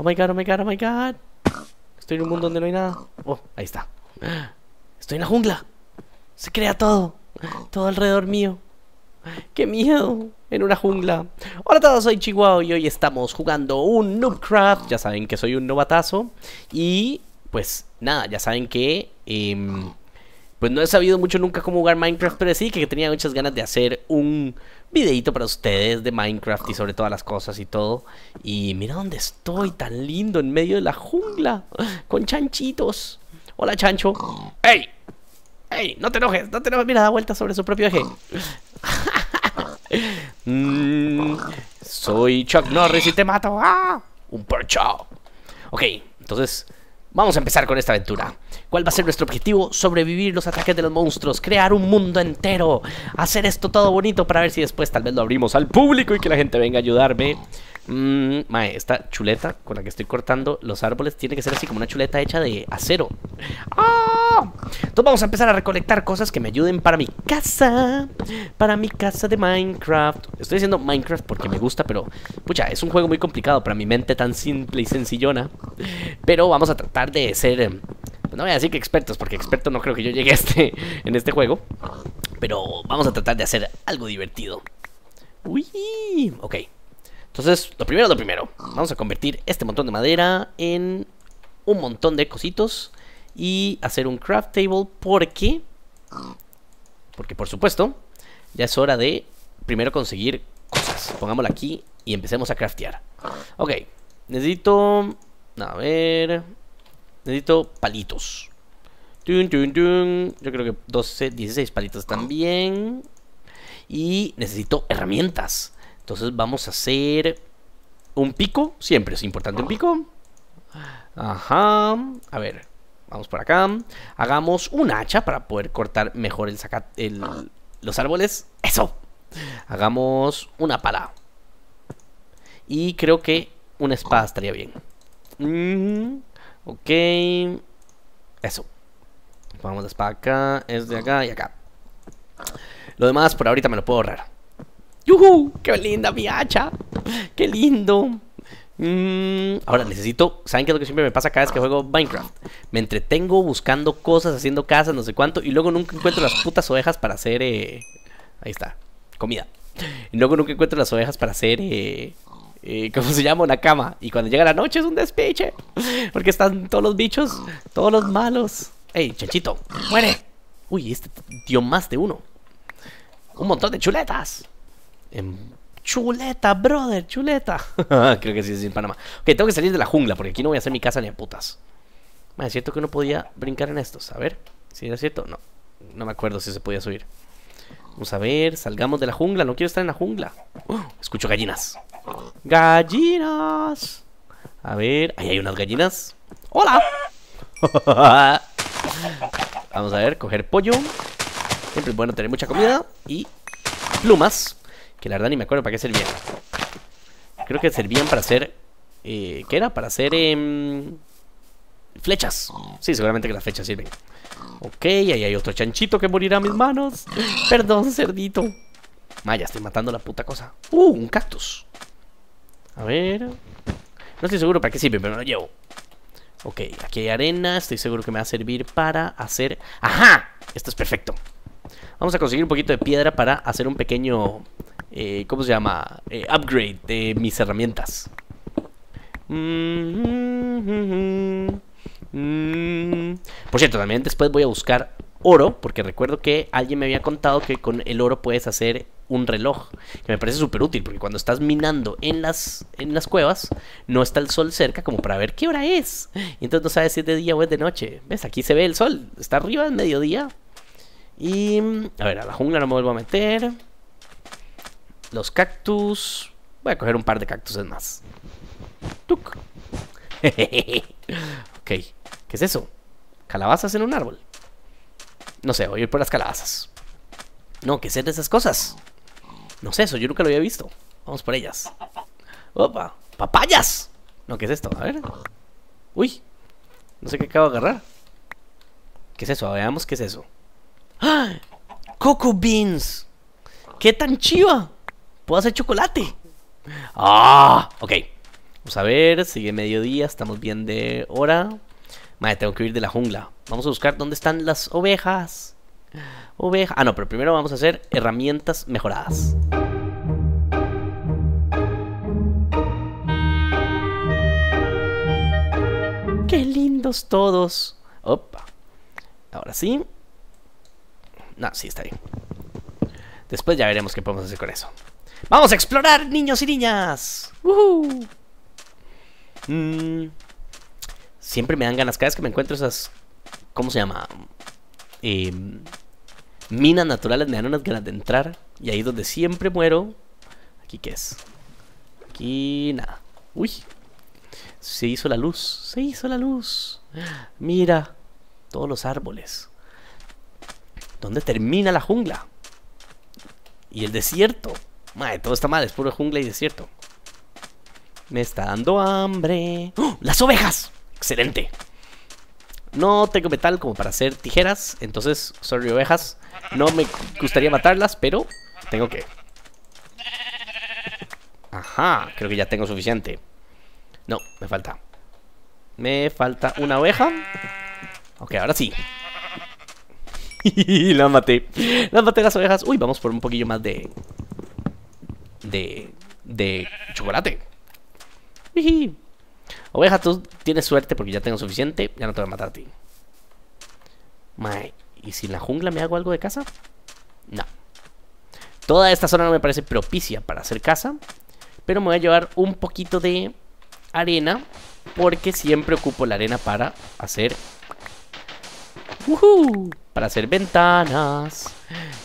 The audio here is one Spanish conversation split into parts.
Oh my god, oh my god, oh my god. Estoy en un mundo donde no hay nada. Oh, ahí está. Estoy en la jungla. Se crea todo. Todo alrededor mío. ¡Qué miedo! En una jungla. Hola a todos, soy Chiguau y hoy estamos jugando un Noobcraft. Ya saben que soy un novatazo. Y pues nada, ya saben que pues no he sabido mucho nunca cómo jugar Minecraft, pero sí que tenía muchas ganas de hacer un videito para ustedes de Minecraft y sobre todas las cosas y todo. Y mira dónde estoy, tan lindo, en medio de la jungla, con chanchitos. Hola, chancho. ¡Ey! ¡Ey! ¡No te enojes! ¡No te enojes! Mira, da vueltas sobre su propio eje. Soy Chuck Norris y te mato. ¡Ah! ¡Un percho! Ok, entonces vamos a empezar con esta aventura. ¿Cuál va a ser nuestro objetivo? Sobrevivir los ataques de los monstruos, crear un mundo entero, hacer esto todo bonito para ver si después tal vez lo abrimos al público y que la gente venga a ayudarme. Mae, esta chuleta con la que estoy cortando los árboles tiene que ser así como una chuleta hecha de acero. ¡Ah! Entonces vamos a empezar a recolectar cosas que me ayuden para mi casa. Para mi casa de Minecraft. Estoy diciendo Minecraft porque me gusta, pero pucha, es un juego muy complicado para mi mente tan simple y sencillona. Pero vamos a tratar de ser, pues no voy a decir que expertos, porque experto no creo que yo llegue a en este juego. Pero vamos a tratar de hacer algo divertido. Uy, ok. Entonces, lo primero es lo primero. Vamos a convertir este montón de madera en un montón de cositos. Y hacer un craft table porque... porque, por supuesto, ya es hora de primero conseguir cosas. Pongámoslo aquí y empecemos a craftear. Ok, necesito... a ver... necesito palitos. Tun, tun, tun. Yo creo que 12, 16 palitos también. Y necesito herramientas. Entonces vamos a hacer un pico. Siempre es importante un pico. Ajá. A ver, vamos por acá. Hagamos un hacha para poder cortar mejor los árboles. ¡Eso! Hagamos una pala. Y creo que una espada estaría bien. Ok. Eso. Vamos la espada acá. Es de acá y acá. Lo demás por ahorita me lo puedo ahorrar. ¡Yuhu! ¡Qué linda mi hacha! ¡Qué lindo! Ahora necesito... ¿saben qué es lo que siempre me pasa cada vez que juego Minecraft? Me entretengo buscando cosas, haciendo casas, no sé cuánto. Y luego nunca encuentro las putas ovejas para hacer... ahí está. Comida. Y luego nunca encuentro las ovejas para hacer... ¿cómo se llama? Una cama. Y cuando llega la noche es un despiche. Porque están todos los bichos, todos los malos. ¡Ey, chanchito! ¡Muere! Uy, este dio más de uno. Un montón de chuletas. Chuleta, brother, chuleta. Creo que sí es en Panamá. Ok, tengo que salir de la jungla porque aquí no voy a hacer mi casa ni a putas. Es cierto que uno podía brincar en estos. A ver, si era cierto. No, no me acuerdo si se podía subir. Vamos a ver, salgamos de la jungla. No quiero estar en la jungla. Escucho gallinas. ¡Gallinas! A ver, ahí hay unas gallinas. ¡Hola! Vamos a ver, coger pollo. Siempre es bueno tener mucha comida. Y plumas. Que la verdad ni me acuerdo para qué servían. Creo que servían para hacer... ¿qué era? Para hacer... flechas. Sí, seguramente que las flechas sirven. Ok, ahí hay otro chanchito que morirá a mis manos. Perdón, cerdito. Maya, estoy matando la puta cosa. Un cactus. A ver... no estoy seguro para qué sirve, pero me lo llevo. Ok, aquí hay arena. Estoy seguro que me va a servir para hacer... ¡ajá! Esto es perfecto. Vamos a conseguir un poquito de piedra para hacer un pequeño... ¿cómo se llama? Upgrade de mis herramientas. Por cierto, también después voy a buscar oro, porque recuerdo que alguien me había contado que con el oro puedes hacer un reloj, que me parece súper útil, porque cuando estás minando en las cuevas, no está el sol cerca como para ver qué hora es, y entonces no sabes si es de día o es de noche. ¿Ves? Aquí se ve el sol, está arriba del mediodía. Y... a ver, a la jungla no me vuelvo a meter. Los cactus. Voy a coger un par de cactuses más. ¡Tuc! Ok. ¿Qué es eso? ¿Calabazas en un árbol? No sé, voy a ir por las calabazas. No, ¿qué es de esas cosas? No sé, eso yo nunca lo había visto. Vamos por ellas. ¡Opa! ¡Papayas! No, ¿qué es esto? A ver. ¡Uy! No sé qué acabo de agarrar. ¿Qué es eso? Veamos qué es eso. ¡Ah! ¡Coco beans! ¡Qué tan chiva! Puedo hacer chocolate. Ah, ok. Vamos a ver, sigue mediodía, estamos bien de hora. Madre, tengo que huir de la jungla. Vamos a buscar dónde están las ovejas. Oveja. Ah, no, pero primero vamos a hacer herramientas mejoradas. ¡Qué lindos todos! Opa. Ahora sí. No, sí, está bien. Después ya veremos qué podemos hacer con eso. ¡Vamos a explorar, niños y niñas! ¡Woohoo! Siempre me dan ganas. Cada vez que me encuentro esas... ¿Cómo se llama? Minas naturales. Me dan unas ganas de entrar. Y ahí es donde siempre muero. ¿Aquí qué es? Aquí nada. ¡Uy! Se hizo la luz. Se hizo la luz. Mira. Todos los árboles. ¿Dónde termina la jungla? Y el desierto. Madre, todo está mal, es puro jungla y desierto. Me está dando hambre. ¡Oh! ¡Las ovejas! ¡Excelente! No tengo metal como para hacer tijeras. Entonces, sorry ovejas. No me gustaría matarlas, pero tengo que... Ajá, creo que ya tengo suficiente. No, me falta. Me falta una oveja. Ok, ahora sí. La maté. Las maté las ovejas. Uy, vamos por un poquillo más de... De chocolate. Oveja, tú tienes suerte porque ya tengo suficiente. Ya no te voy a matar a ti. May, ¿y si en la jungla me hago algo de casa? No. Toda esta zona no me parece propicia para hacer casa. Pero me voy a llevar un poquito de arena. Porque siempre ocupo la arena para hacer... Para hacer ventanas.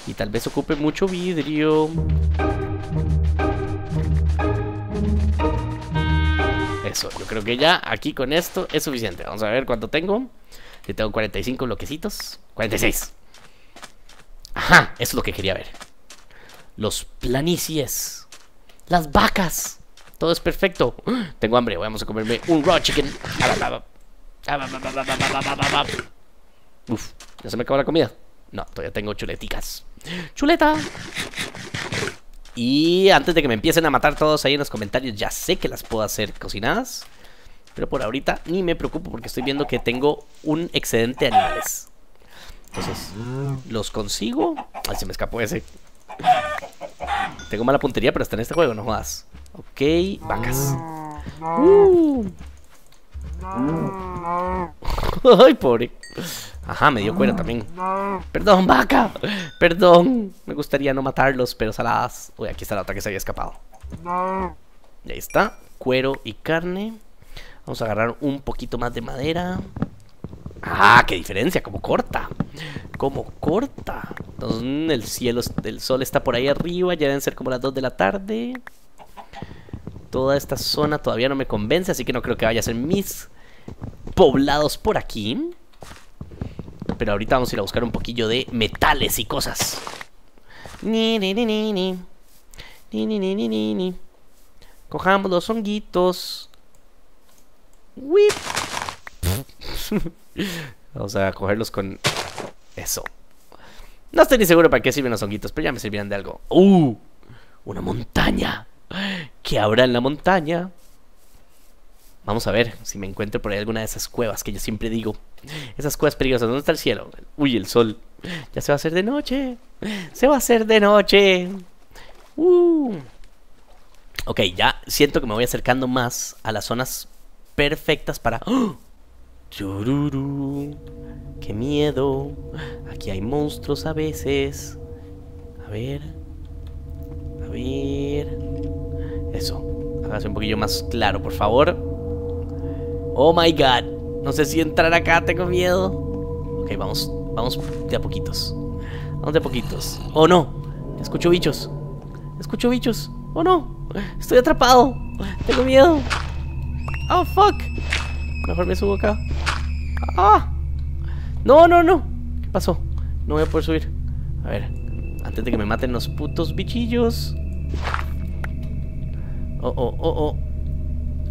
Y tal vez ocupe mucho vidrio. Eso, yo creo que ya aquí con esto es suficiente. Vamos a ver cuánto tengo. Yo tengo 45 bloquecitos. 46. Ajá, eso es lo que quería ver. Los planicies. Las vacas. Todo es perfecto. Tengo hambre, vamos a comerme un raw chicken. Uf, ¿ya se me acabó la comida? No, todavía tengo chuleticas. ¡Chuleta! Y antes de que me empiecen a matar todos ahí en los comentarios, ya sé que las puedo hacer cocinadas. Pero por ahorita ni me preocupo porque estoy viendo que tengo un excedente de animales. Entonces, los consigo. Ay, se me escapó ese. Tengo mala puntería, pero está en este juego, no jodas. Ok, vacas. Ay, pobre. Ajá, me dio cuerda también. Perdón, vaca. Perdón. Me gustaría no matarlos, pero saladas. Uy, aquí está la otra que se había escapado. Y ahí está. Cuero y carne. Vamos a agarrar un poquito más de madera. Ah, qué diferencia. Como corta. Como corta. Entonces, el cielo, el sol está por ahí arriba. Ya deben ser como las 2 de la tarde. Toda esta zona todavía no me convence. Así que no creo que vaya a ser mis poblados por aquí. Pero ahorita vamos a ir a buscar un poquillo de metales y cosas. Cojamos los honguitos. Vamos a cogerlos con eso. No estoy ni seguro para qué sirven los honguitos, pero ya me servirán de algo. Una montaña. ¿Qué habrá en la montaña? Vamos a ver si me encuentro por ahí alguna de esas cuevas que yo siempre digo. Esas cuevas peligrosas. ¿Dónde está el cielo? Uy, el sol. Ya se va a hacer de noche. Se va a hacer de noche. Ok, ya siento que me voy acercando más a las zonas perfectas para... ¡Oh! ¡Chururú! ¡Qué miedo! Aquí hay monstruos a veces. A ver. A ver. Eso. Hágase un poquillo más claro, por favor. Oh my god, no sé si entrar acá, tengo miedo. Ok, vamos de a poquitos. Vamos de a poquitos. Oh no, escucho bichos. Escucho bichos, oh no. Estoy atrapado, tengo miedo. Oh fuck. Mejor me subo acá. Ah. No, no, no. ¿Qué pasó? No voy a poder subir. A ver, antes de que me maten los putos bichillos. Oh, oh, oh, oh.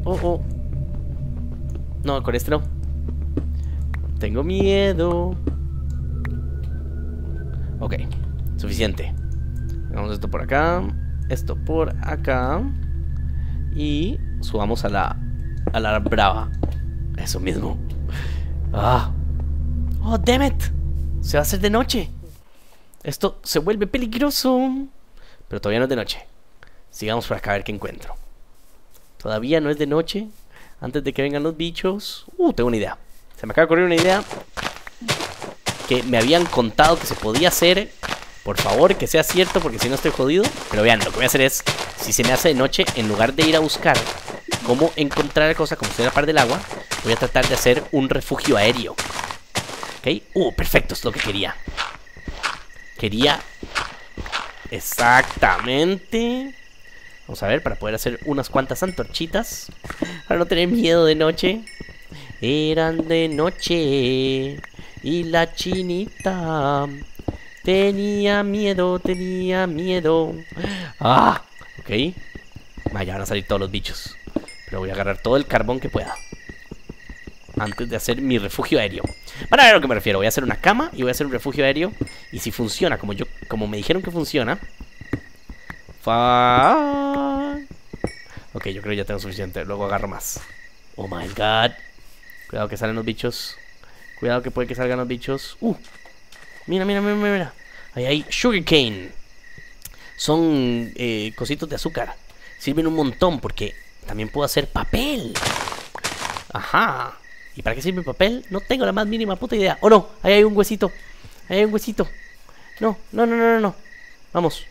Oh, oh. No, con este no. Tengo miedo. Ok, suficiente. Vamos esto por acá. Esto por acá. Y subamos a la brava. Eso mismo. Ah. Oh, damn it. Se va a hacer de noche. Esto se vuelve peligroso. Pero todavía no es de noche. Sigamos por acá a ver qué encuentro. Todavía no es de noche. Antes de que vengan los bichos. Tengo una idea. Se me acaba de ocurrir una idea que me habían contado que se podía hacer. Por favor, que sea cierto, porque si no estoy jodido. Pero vean, lo que voy a hacer es, si se me hace de noche, en lugar de ir a buscar cómo encontrar cosas, como estoy a la par del agua, voy a tratar de hacer un refugio aéreo. ¿Ok? Perfecto, es lo que quería. Exactamente. Vamos a ver, para poder hacer unas cuantas antorchitas, para no tener miedo de noche. Eran de noche y la chinita tenía miedo, tenía miedo. Ah, ok. Ya van a salir todos los bichos. Pero voy a agarrar todo el carbón que pueda antes de hacer mi refugio aéreo. Van a ver a lo que me refiero. Voy a hacer una cama y voy a hacer un refugio aéreo. Y si funciona, como me dijeron que funciona. Ok, yo creo que ya tengo suficiente. Luego agarro más. Oh my god. Cuidado que salen los bichos. Cuidado que puede que salgan los bichos. Mira, mira, mira, mira. Ahí hay sugarcane. Son cositos de azúcar. Sirven un montón porque también puedo hacer papel. Ajá. ¿Y para qué sirve el papel? No tengo la más mínima puta idea. Oh no, ahí hay un huesito. Ahí hay un huesito. No, no, no, no, no, no. Vamos.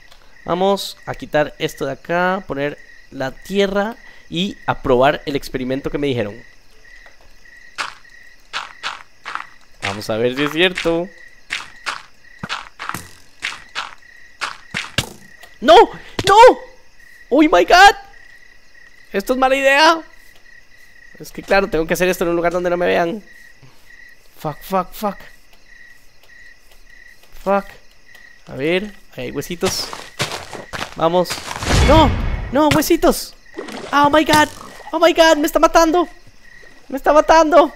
Vamos a quitar esto de acá. Poner la tierra. Y a probar el experimento que me dijeron. Vamos a ver si es cierto. ¡No! ¡No! ¡Oh, my God! Esto es mala idea. Es que claro, tengo que hacer esto en un lugar donde no me vean. Fuck, fuck, fuck. Fuck. A ver, ahí hay huesitos. Vamos. ¡No! ¡No, huesitos! ¡Oh, my God! ¡Oh, my God! ¡Me está matando! ¡Me está matando!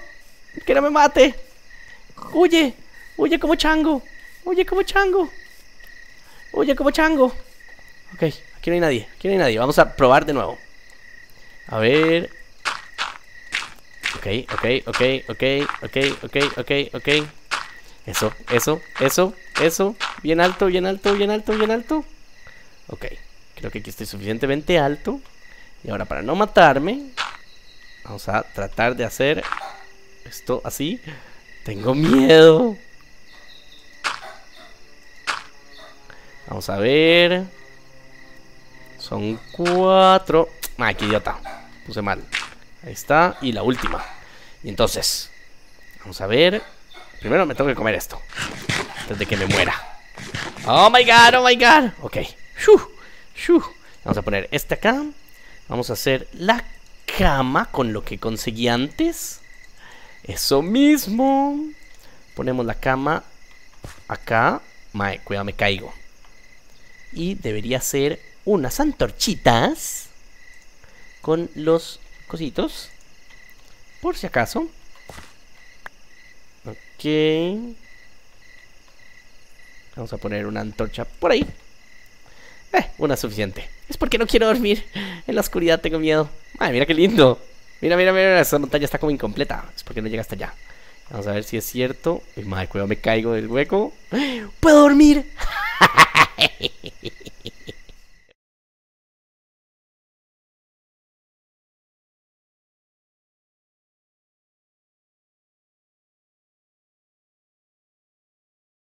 ¡Que no me mate! ¡Huye! ¡Huye como chango! ¡Huye como chango! ¡Huye como chango! Ok, aquí no hay nadie. Aquí no hay nadie. Vamos a probar de nuevo. A ver. Ok, ok, ok, ok, ok, ok, ok, ok. Eso, eso, eso, eso. Bien alto, bien alto, bien alto, bien alto. Ok, creo que aquí estoy suficientemente alto. Y ahora, para no matarme, vamos a tratar de hacer esto así. Tengo miedo. Vamos a ver. Son 4. Ay, qué idiota. Puse mal. Ahí está. Y la última. Y entonces, vamos a ver. Primero me tengo que comer esto antes de que me muera. Oh my god, oh my god. Ok. Vamos a poner este acá. Vamos a hacer la cama con lo que conseguí antes. Eso mismo. Ponemos la cama acá. Mae, cuidado, me caigo. Y debería ser unas antorchitas con los cositos, por si acaso. Ok. Vamos a poner una antorcha por ahí. Una suficiente. Es porque no quiero dormir. En la oscuridad tengo miedo. Ay, mira qué lindo. Mira, mira, mira. Esa montaña está como incompleta. Es porque no llega hasta allá. Vamos a ver si es cierto. Ay, madre, cuidado, me caigo del hueco. ¡Puedo dormir!